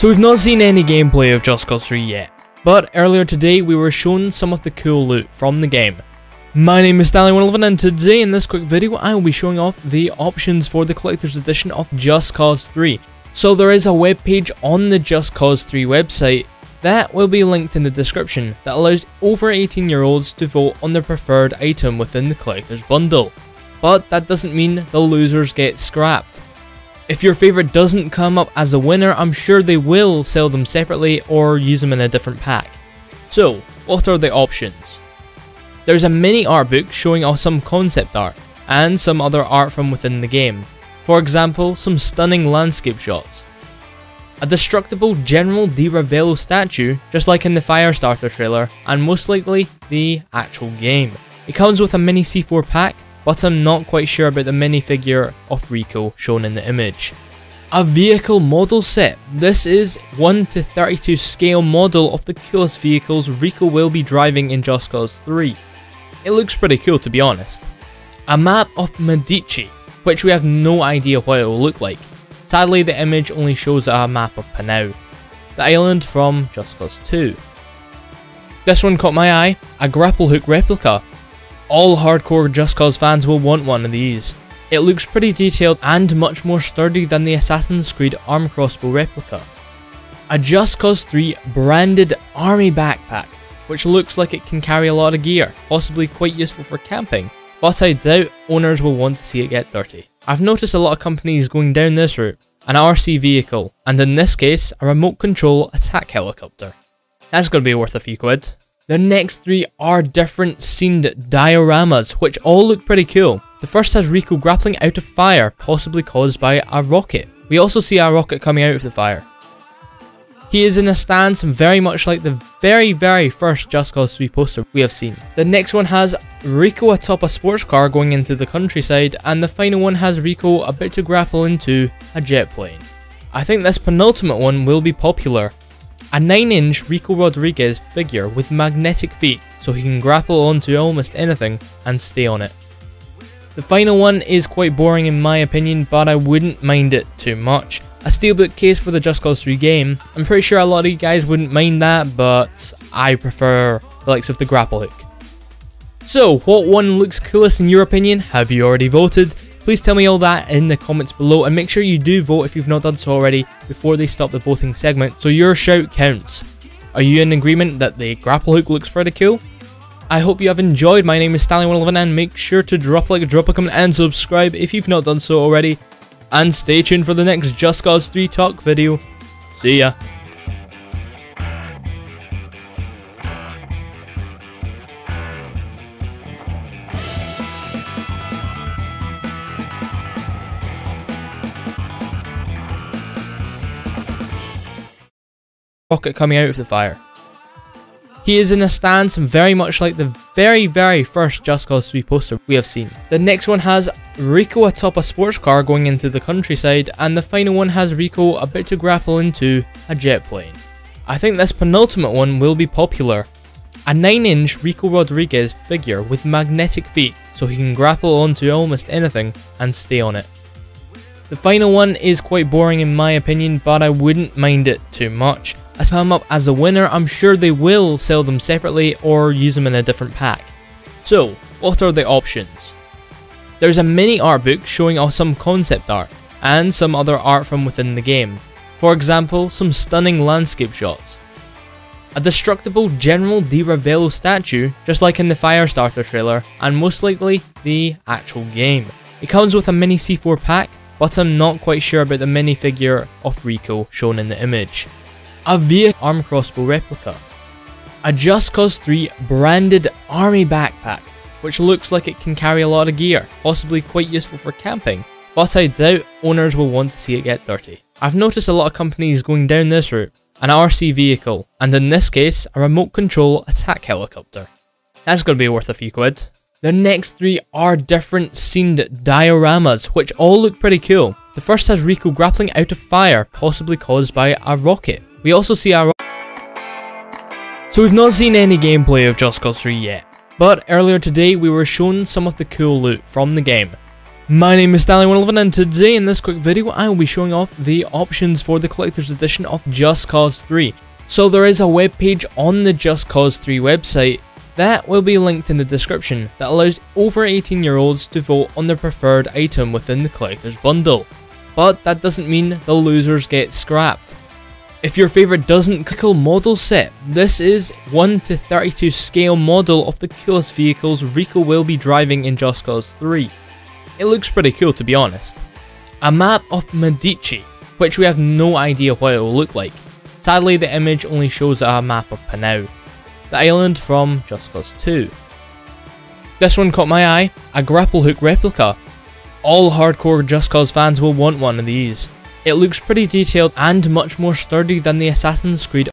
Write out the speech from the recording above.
So we've not seen any gameplay of Just Cause 3 yet, but earlier today we were shown some of the cool loot from the game. My name is Stalli111 and today in this quick video I will be showing off the options for the Collector's Edition of Just Cause 3. So there is a webpage on the Just Cause 3 website that will be linked in the description that allows over 18-year-olds to vote on their preferred item within the Collector's Bundle. But that doesn't mean the losers get scrapped. If your favourite doesn't come up as a winner, I'm sure they will sell them separately or use them in a different pack. So, what are the options? There's a mini art book showing off some concept art and some other art from within the game. For example, some stunning landscape shots. A destructible General Di Ravello statue, just like in the Firestarter trailer, and most likely the actual game. It comes with a mini C4 pack, but I'm not quite sure about the minifigure of Rico shown in the image. A vehicle model set. This is 1:32 scale model of the coolest vehicles Rico will be driving in Just Cause 3. It looks pretty cool, to be honest. A map of Medici, which we have no idea what it will look like. Sadly, the image only shows a map of Panau, the island from Just Cause 2. This one caught my eye, a grapple hook replica. All hardcore Just Cause fans will want one of these. It looks pretty detailed and much more sturdy than the Assassin's Creed arm crossbow replica. A Just Cause 3 branded army backpack, which looks like it can carry a lot of gear, possibly quite useful for camping, but I doubt owners will want to see it get dirty. I've noticed a lot of companies going down this route, an RC vehicle, and in this case, a remote control attack helicopter. That's going to be worth a few quid. The next three are different themed dioramas, which all look pretty cool. The first has Rico grappling out of fire, possibly caused by a rocket. We also see a rocket coming out of the fire. He is in a stance very much like the very first Just Cause 3 poster we have seen. The next one has Rico atop a sports car going into the countryside, and the final one has Rico about to grapple into a jet plane. I think this penultimate one will be popular. A 9-inch Rico Rodriguez figure with magnetic feet so he can grapple onto almost anything and stay on it. The final one is quite boring in my opinion, but I wouldn't mind it too much. A steelbook case for the Just Cause 3 game. I'm pretty sure a lot of you guys wouldn't mind that, but I prefer the likes of the grapple hook. So, what one looks coolest in your opinion? Have you already voted? Please tell me all that in the comments below, and make sure you do vote if you've not done so already before they stop the voting segment, so your shout counts. Are you in agreement that the grapple hook looks pretty cool? I hope you have enjoyed. My name is Stalli111 and make sure to drop a like, drop a comment and subscribe if you've not done so already. And stay tuned for the next Just Cause 3 talk video. See ya! Rocket coming out of the fire. He is in a stance very much like the very first Just Cause 3 poster we have seen. The next one has Rico atop a sports car going into the countryside, and the final one has Rico about to grapple into a jet plane. I think this penultimate one will be popular. A 9-inch Rico Rodriguez figure with magnetic feet so he can grapple onto almost anything and stay on it. The final one is quite boring in my opinion, but I wouldn't mind it too much. As come up as a winner, I'm sure they will sell them separately or use them in a different pack. So, what are the options? There's a mini art book showing off some concept art and some other art from within the game. For example, some stunning landscape shots. A destructible General Di Ravello statue, just like in the Firestarter trailer, and most likely the actual game. It comes with a mini C4 pack, but I'm not quite sure about the minifigure of Rico shown in the image. A vehicle arm crossbow replica. A Just Cause 3 branded army backpack, which looks like it can carry a lot of gear, possibly quite useful for camping, but I doubt owners will want to see it get dirty. I've noticed a lot of companies going down this route, an RC vehicle, and in this case, a remote control attack helicopter. That's going to be worth a few quid. The next three are different themed dioramas, which all look pretty cool. The first has Rico grappling out of fire, possibly caused by a rocket. We also see a So we've not seen any gameplay of Just Cause 3 yet, but earlier today we were shown some of the cool loot from the game. My name is Stalli111 and today in this quick video I will be showing off the options for the Collector's Edition of Just Cause 3. So there is a webpage on the Just Cause 3 website that will be linked in the description that allows over 18-year-olds to vote on their preferred item within the Collector's Bundle. But that doesn't mean the losers get scrapped. If your favourite doesn't, Cool Model Set. This is 1 to 32 scale model of the coolest vehicles Rico will be driving in Just Cause 3. It looks pretty cool, to be honest. A map of Medici, which we have no idea what it will look like. Sadly, the image only shows a map of Panau, the island from Just Cause 2. This one caught my eye, a grapple hook replica. All hardcore Just Cause fans will want one of these. It looks pretty detailed and much more sturdy than the Assassin's Creed